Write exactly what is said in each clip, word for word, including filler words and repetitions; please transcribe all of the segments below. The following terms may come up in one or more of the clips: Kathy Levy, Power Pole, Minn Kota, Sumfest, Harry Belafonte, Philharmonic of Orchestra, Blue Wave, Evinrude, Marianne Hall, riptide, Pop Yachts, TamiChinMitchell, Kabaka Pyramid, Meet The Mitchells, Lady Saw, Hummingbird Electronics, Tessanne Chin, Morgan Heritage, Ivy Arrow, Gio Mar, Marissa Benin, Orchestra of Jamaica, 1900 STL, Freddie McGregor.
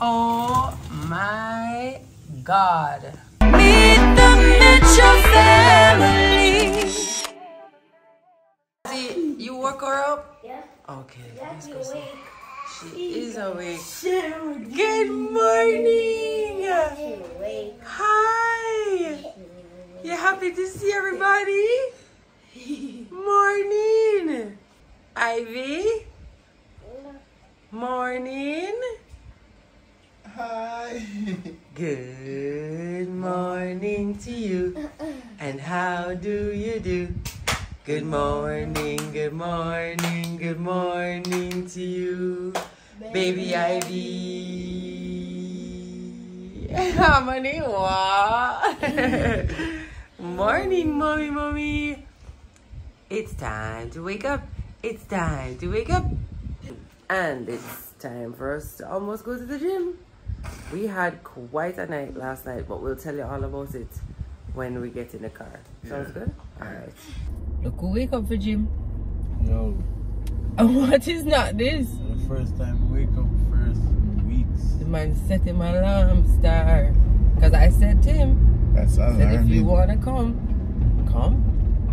Oh my God. Meet the Mitchell family. See, you woke her up? Yeah. Okay, let's go see. She is awake. Good morning. Hi. You happy to see everybody? Morning. Ivy. Morning. Hi. Good morning to you. And how do you do? Good morning, good morning, good morning to you, baby, baby Ivy. Harmony, wow. Morning, mommy, mommy. It's time to wake up. It's time to wake up. And it's time for us to almost go to the gym. We had quite a night last night, but we'll tell you all about it when we get in the car. Sounds good? All right. Look who wake up for gym. Yo. And what is not this? The first time wake up first weeks. The man set him alarm star. Cause I said to him, That's said if you wanna come, come.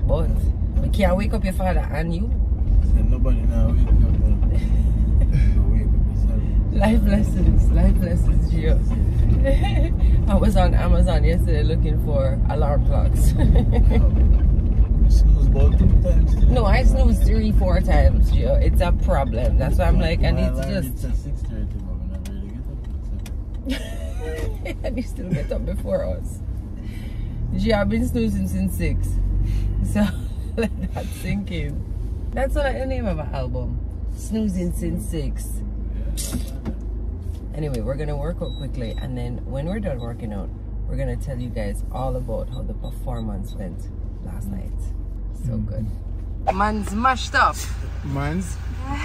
But we can't wake up your father and you. I said nobody now wake up. Life lessons, life lessons, Gio. I was on Amazon yesterday looking for alarm clocks. Snooze about two times. No, I snooze three, four times, Gio. It's a problem. That's why I'm like, I need to just. It's at six thirty, but we're not really getting up. And you still get up before us. Gio, I've been snoozing since six. So let that sink in. That's not the name of an album. Snoozing since six. Anyway, we're going to work out quickly. And then when we're done working out, we're going to tell you guys all about how the performance went last night. So good. Man's mashed up. Man's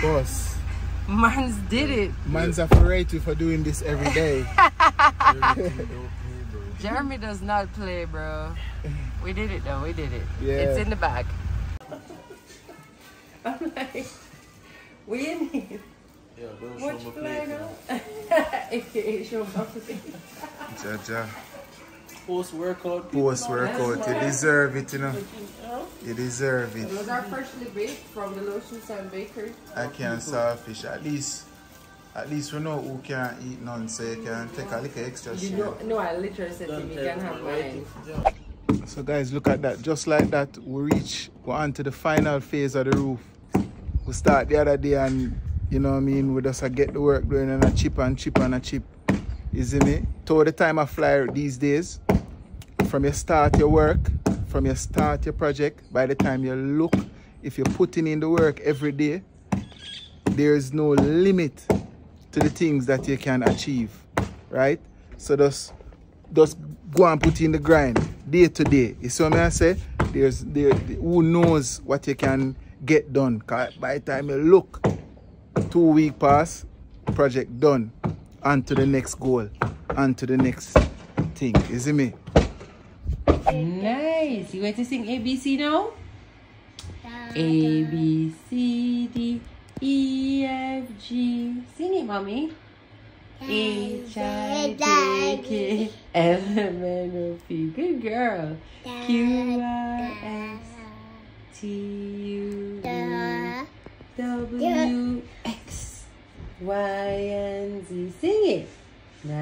boss. Man's did it. Man's afraid for doing this every day. Jeremy does not play, bro. We did it though, we did it. Yeah. It's in the bag. I'm like, we in here. Yeah, watch play now. It's your buffet. Jaja. Post workout. Post workout. You deserve it, you know. You deserve it. Those are freshly baked from the Lotion Sand Bakery. I can't serve fish. At least, at least we know who can't eat none, so you can take a little extra. You know, no, I literally said to you, you can have mine. So guys, look at that. Just like that, we reach, we're on to the final phase of the roof. We start the other day and, you know what I mean, we just uh, get the work doing and a chip and chip and a chip. Isn't it? So the time I fly these days, from your start your work, from your start your project, by the time you look, if you're putting in the work every day, there is no limit to the things that you can achieve, right? So just, just go and put in the grind, day to day. You see what I say? There's, there, who knows what you can get done? Because by the time you look, two week pass, project done, on to the next goal, on to the next thing, isn't me? Nice. You want to sing A B C now? A, B, C, D, E, F, G. Sing it, mommy. H, I, J, K, L, M, N, O, P. Good girl. Q, R, S, T, U, V, W, X, Y, and Z. Sing it. Now I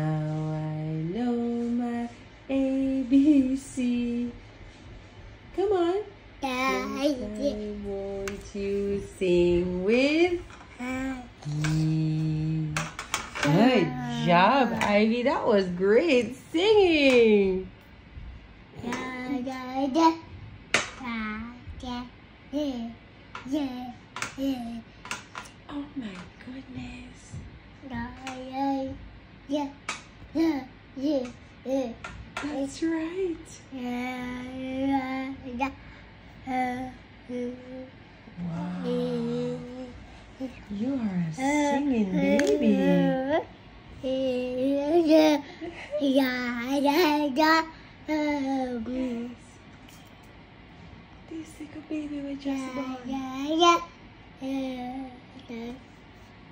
know my A, B, C. Come on. I want you sing with me. Good job, Ivy. That was great singing. Oh my goodness. Yeah, yeah, yeah, yeah. That's right. Yeah, yeah, yeah. Uh, wow. You are a singing baby. Yeah, yeah, yeah, yeah. Yes. This is a baby we just born. Yeah, yeah, yeah.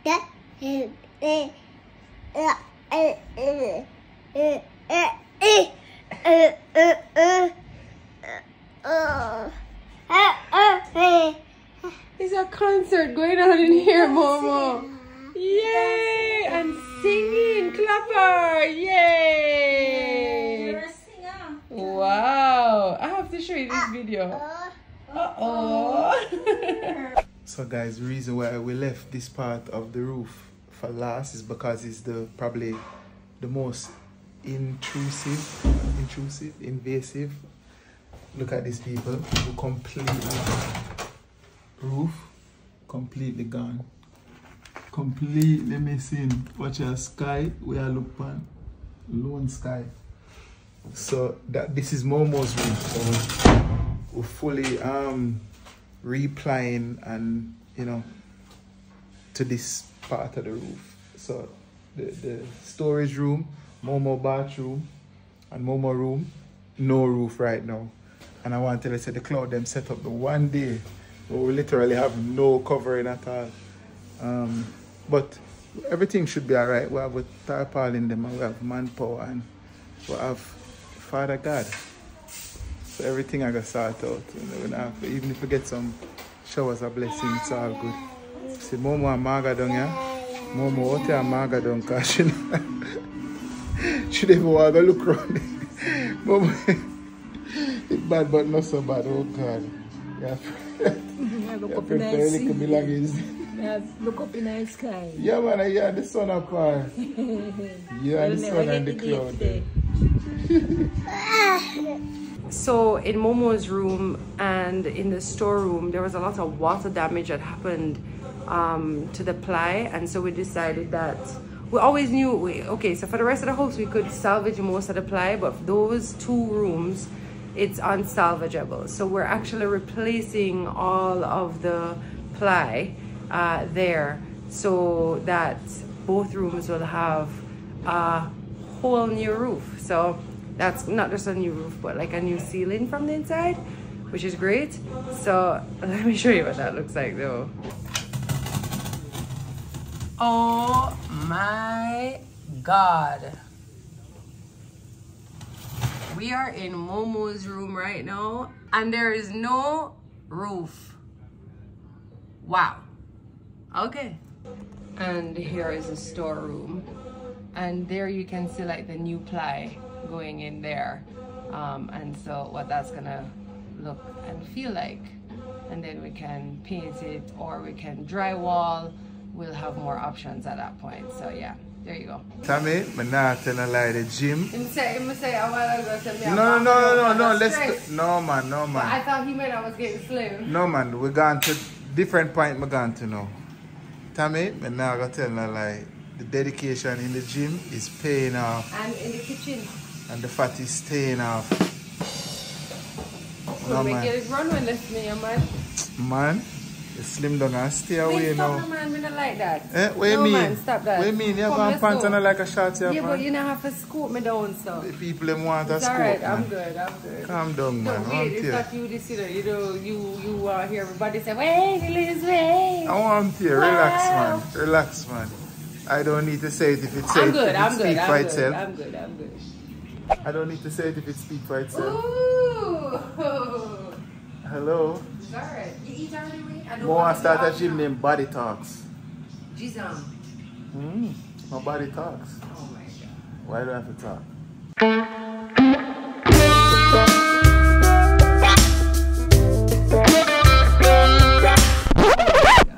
Yeah, yeah, yeah. There's a concert going on in here, Momo. Yay! And singing, clapper. Yay! Wow! I have to show you this video. Uh oh. So guys, the reason why we left this part of the roof for last is because it's the probably the most intrusive, intrusive, invasive. Look at these people who completely roof, completely gone, completely missing. Watch your sky, we are looking lone sky. So that this is Momo's roof. So we're fully um replying and you know to this part of the roof. So the, the storage room, Momo bathroom and Momo room, no roof right now. And I want to let's say the cloud them set up the one day where we literally have no covering at all. Um but everything should be all right. We have a tarpaulin them and we have manpower and we have Father God. So everything I got sort out. You know, have, even if we get some showers or blessings, it's all good. See, Momo and Marga down here. Momo out here and Marga down because she know. She never want to look around. Momo, it's bad but not so bad. Oh God. Yeah, look up in the sky. Look up in the sky. Yeah, man, I hear the sun up there. Yeah, the sun and the cloud. So in Momo's room and in the storeroom, there was a lot of water damage that happened um, to the ply. And so we decided that we always knew, we, okay, so for the rest of the house, we could salvage most of the ply. But those two rooms, it's unsalvageable. So we're actually replacing all of the ply uh, there so that both rooms will have a whole new roof. So that's not just a new roof, but like a new ceiling from the inside, which is great. So let me show you what that looks like though. Oh my God. We are in Momo's room right now and there is no roof. Wow. Okay. And here is a storeroom. And there you can see like the new ply going in there, um, and so what that's gonna look and feel like, and then we can paint it or we can drywall. We'll have more options at that point. So yeah, there you go. Tommy, I'm not gonna lie, the gym. No, no, no, no, no. Let's no man, no man. I thought he meant I was getting slim. No man, we're going to different point. We're going to know. Tommy, I'm not gonna tell no lie. The dedication in the gym is paying off. And in the kitchen. And the fat is staying off. So no, make it run when it's me, man. Man, you slim down and stay away stop now. No, man, I don't like that. Eh, what no, you mean? Man, stop that. What you mean? You're going to pants and like a shot. Yeah, man. But you don't have to scoop me down, so. The people them want to scoop. Alright, I'm good, I'm good. Calm down, no, man. No, wait, it's not you this either. You know, you, you want to hear everybody say, wait, Liz, wait. I want to hear. Relax, wow. man. Relax, man. I don't need to say it if it's safe. I'm good, I'm good, I'm good, I'm good, I'm good. I don't need to say it if it speaks by itself. Ooh! Hello. Jared, you eat already? I don't want to start a gym named Body Talks. Jizam. Hmm. My body talks. Oh my God. Why do I have to talk? God,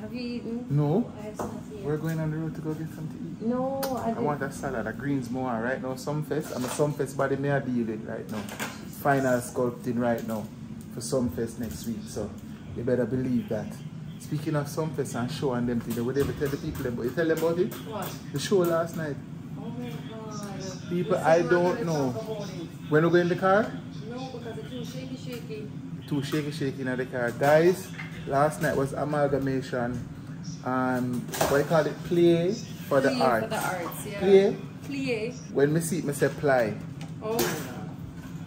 have you eaten? No. I have something. We're going on the road to go get something to eat. No, I don't. I want a salad, a greens more right now. Sumfest. I'm a Sumfest body may I deal it right now. Final sculpting right now for Sumfest next week. So you better believe that. Speaking of Sumfest and show and them things, would they ever tell the people about it? You tell them about it? What? The show last night. Oh my God. People, Listen, I don't know. When we go in the car? No, because it's too shaky shaky. Too shaky shaky in the car. Guys, last night was amalgamation. Um, what do you call it? Play for the arts. Play for the arts, yeah. Play. Play. When me see it, me say ply. Oh.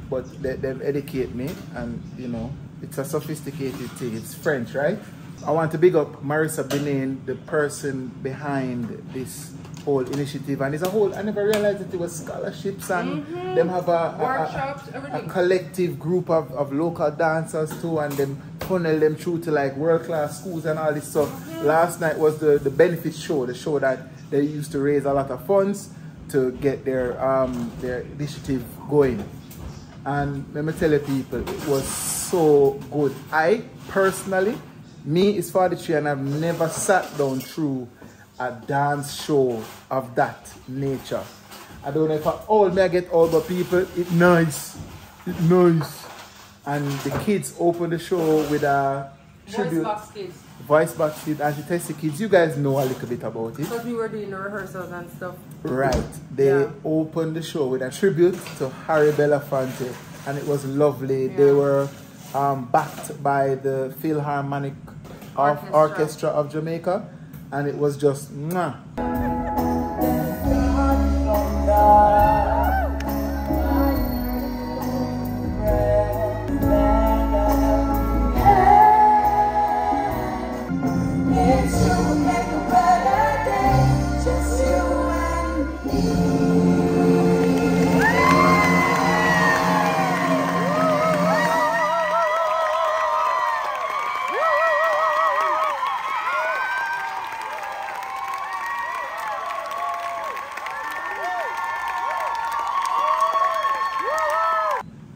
But they, they educate me and, you know, it's a sophisticated thing. It's French, right? I want to big up Marissa Benin, the person behind this whole initiative. And it's a whole, I never realized that it was scholarships and mm-hmm. them have a, a, Workshops, a, a collective group of, of local dancers too, and them funnel them through to like world-class schools and all this stuff. Mm-hmm. Last night was the, the benefit show, the show that they used to raise a lot of funds to get their, um, their initiative going. And let me tell you people, it was so good. I personally, me is forty-three and I've never sat down through a dance show of that nature. I don't know if I old me, I get old, but people, it's nice, it's nice. And the kids open the show with a tribute. Voice box kids. Voice box kids, anti-testy kids. You guys know a little bit about it. Because we were doing the rehearsals and stuff. Right. They yeah. opened the show with a tribute to Harry Belafonte. And it was lovely. Yeah. They were um, backed by the Philharmonic of Orchestra. Orchestra of Jamaica. And it was just mwah.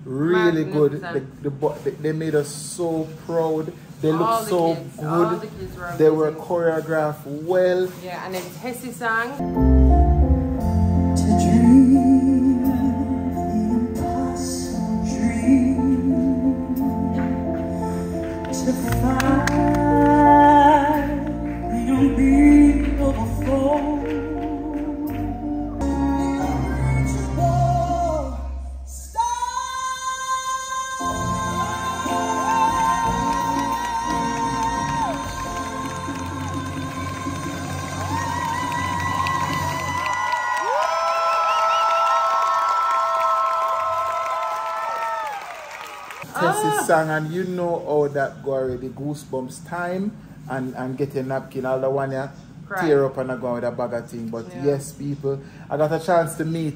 Really good. The, the, they made us so proud. They looked so kids. good. All the kids were they were choreographed well. Yeah, and then Tessie sang. To dream an impossible dream, to find the unbeatable foe. Sang, and you know all that go already, goosebumps time, and and get a napkin, all the one ya tear up and I go with a bag of thing. But yeah. yes, people, I got a chance to meet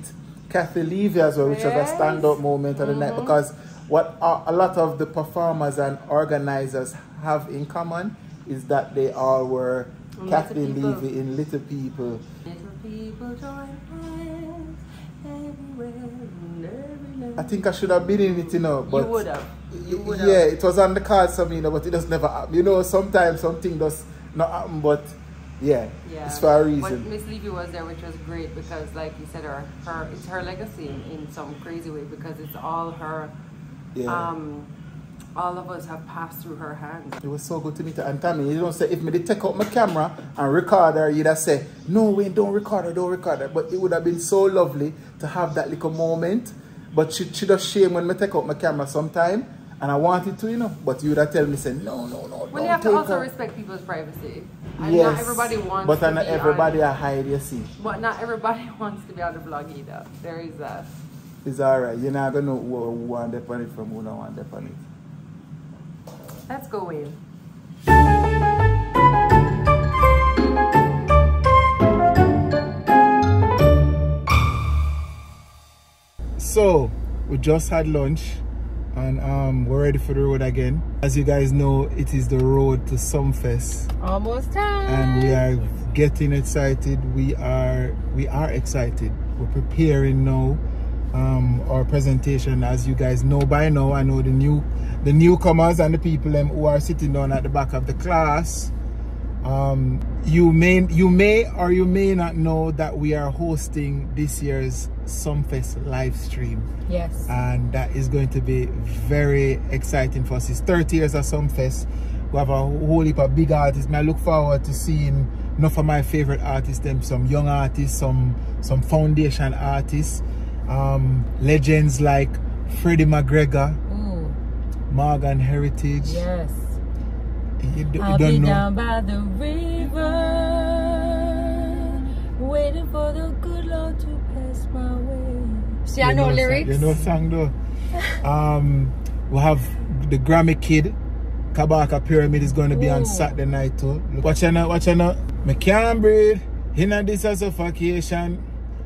Kathy Levy as well, which yes. was a stand-up moment of mm-hmm. the night, because what a, a lot of the performers and organizers have in common is that they all were in Kathy Levy in Little People. Little people join hands everywhere and everywhere. I think I should have been in it, you know, but you would have. Yeah, it was on the cards for me, you know, but it just never happen. You know, sometimes something does not happen, but yeah, yeah. it's for a reason. But Miss Levy was there, which was great because, like you said, her, her it's her legacy in, in some crazy way, because it's all her. Yeah. Um, all of us have passed through her hands. It was so good to meet her. And Tammy, you don't say, if me did take out my camera and record her, you'd have said, no, wait, don't record her, don't record her. But it would have been so lovely to have that little moment. But she, she does shame when I take out my camera sometime. And I wanted to, you know, but you would have tell me, say, no, no, no. Well, you have to also her. respect people's privacy. And yes, not everybody wants but to not be everybody on, I hide, you see. But not everybody wants to be on the vlog either. There is that. It's all right. You're not going to know who want to on it from who don't want to on it. Let's go in. So, we just had lunch. And um, we're ready for the road again. As you guys know, it is the road to Sumfest. Almost time. And we are getting excited. We are we are excited. We're preparing now um, our presentation. As you guys know by now, I know the new the newcomers and the people um, who are sitting down at the back of the class. Um, you may you may or you may not know that we are hosting this year's Sumfest live stream. Yes. And that is going to be very exciting for us. It's thirty years of Sumfest. We have a whole heap of big artists. I look forward to seeing enough of my favorite artists, them some young artists, some some foundation artists, um, legends like Freddie McGregor, Ooh. Morgan Heritage. Yes. You, you I'll don't be know. down by the river, waiting for the good Lord to pass my way. See, I know lyrics. You know, sang though. um, we have the Grammy Kid, Kabaka Pyramid is going to be Ooh. on Saturday night too. Watch out now, watch out now. Me can't breathe in a this suffocation.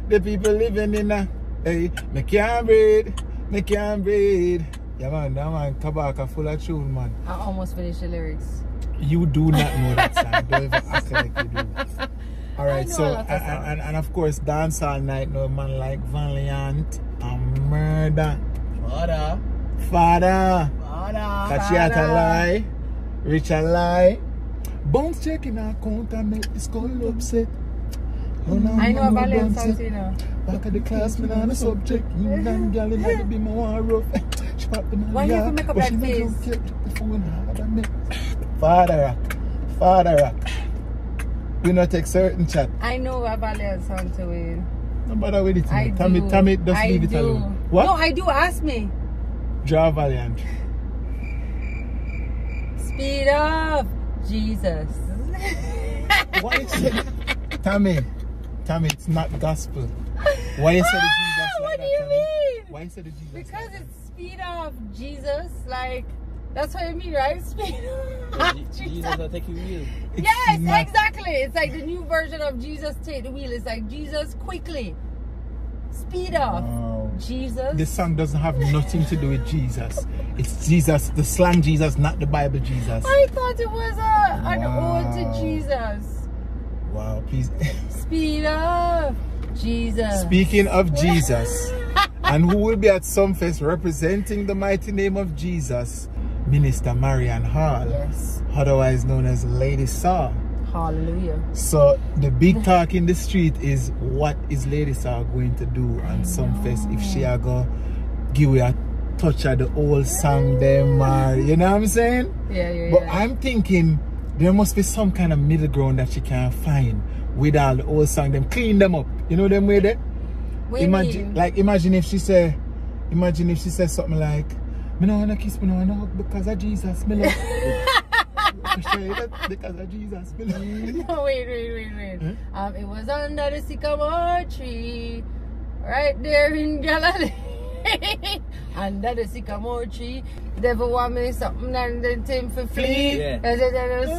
The people living in a, hey, me can't breathe, me can't breathe. Yeah man, that man, Kabaka full of tune, man. I almost finished the lyrics. You do not know that song. Don't even act like you do. Alright, so, and, and, and of course, dance all night, no man like Valiant and Murder. Father. Father. Father. Kachiata lie. Richard lie. Bounce checking our count and make the skull upset. Oh, no, I know about Valiant songs, you know. Back at the class, man, on the subject. You damn girl, you had to be more rough. She popped the man. Why you have to make up that face? Father rock. Father rock. We not take certain chat. I know about that song to it. No bother with it. I do. Tammy, Tammy, just I leave do. it alone. What? No, I do. Ask me. Draw Valiant. Speed up, Jesus. Why you say, Tammy? Tammy, it's not gospel. Why you say the Jesus? Like what do you that, mean? Why you say the Jesus? Because like it's speed up, Jesus. Like. That's what I mean, right? Speed up. Jesus will take you wheel. Yes, not... exactly. It's like the new version of Jesus take the wheel. It's like Jesus quickly. Speed up. Wow. Jesus. This song doesn't have nothing to do with Jesus. It's Jesus, the slang Jesus, not the Bible Jesus. I thought it was a, an wow. ode to Jesus. Wow, please. Speed up, Jesus. Speaking of Jesus, and who will be at Sumfest representing the mighty name of Jesus, Minister Marianne Hall, yes, otherwise known as Lady Saw. Hallelujah. So the big talk in the street is, what is Lady Saw going to do on Sumfest if she are going to give you a touch of the old song there, Mar, you know what I'm saying? Yeah, yeah, but yeah. I'm thinking there must be some kind of middle ground that she can find with all the old song, them clean them up, you know them way there? Imagine, like imagine if she say, imagine if she says something like, I don't want to kiss, I don't want to hug because of Jesus. I love it because of Jesus. No, wait, wait, wait, wait. Huh? Um, it was under the sycamore tree, right there in Galilee. Under the sycamore tree, devil want me something and then Tim for flee. Yeah. Under the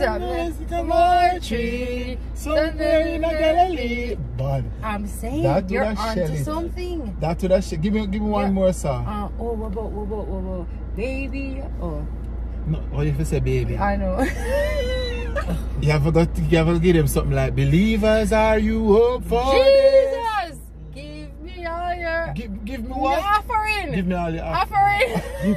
sycamore tree, somewhere in Galilee. But I'm saying that you're onto something. That to that shit. Give me, give me one yeah. more song. Uh, oh, what about, what about, what about, baby? Oh, no, what if you say baby? I know. You have got, you have to give them something like, believers, are you hope for Jesus? Give, give me what? Your offering. Give me all your offering. Offering.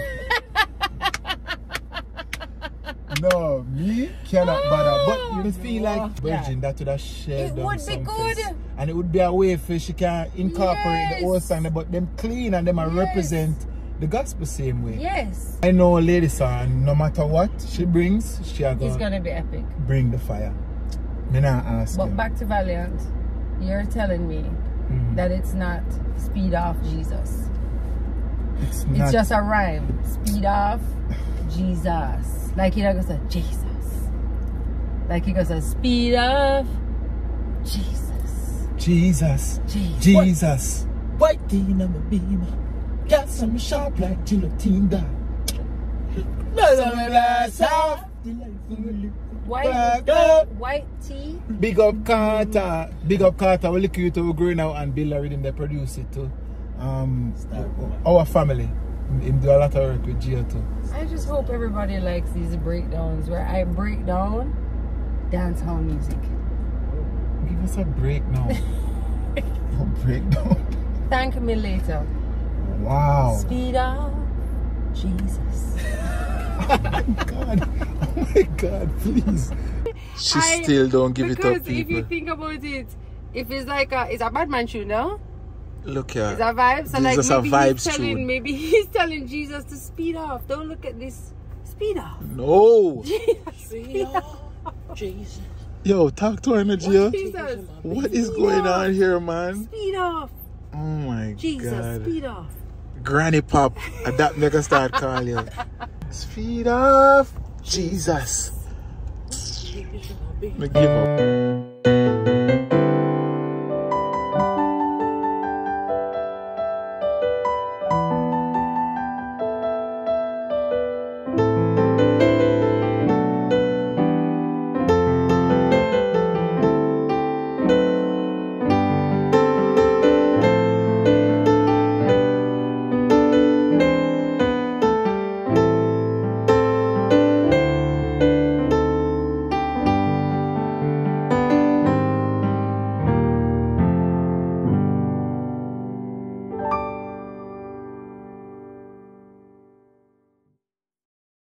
No, me cannot oh, bother. But you feel like oh, Virgin, yeah. that would have shared. It would be good. Place. And it would be a way for she can incorporate yes. the old song, but them clean and them yes. represent the gospel same way. Yes. I know Lady Saw, no matter what she brings, she are gonna, it's gonna be epic. Bring the fire. Me not ask. But you. Back to Valiant, you're telling me Mm-hmm. that it's not speed off Jesus. It's, not it's just a rhyme. Speed off Jesus. Like he goes to Jesus. Like he goes to speed off Jesus. Jesus. Jesus. Jesus. White teen on my beamer. Got some sharp like gelatin down. That's off. White, white tea. Big up Carter. Big up Carter. We look you to grow now and Bill Reading. They produce it too. Um, our family. Him do a lot of work with Gio too. I just hope everybody likes these breakdowns where I break down dancehall music. Give us a break now. A breakdown. Thank me later. Wow. Speed up, Jesus. Oh my God. Oh my God, please. She I, still don't give it up, people. Because if you think about it, if it's like a, it's a Batman tune, no? Look here. It's a vibe. So Jesus like maybe he's telling, tune. maybe he's telling Jesus to speed off. Don't look at this. Speed off. No. Jesus. Speed off. Jesus. Yo, talk to her, Nadia. What, what is speed going off. on here, man? Speed off. Oh my Jesus, God. Jesus, speed off. Granny Pop. That make us start calling you. Speed off. Jesus. Jesus. Me give up.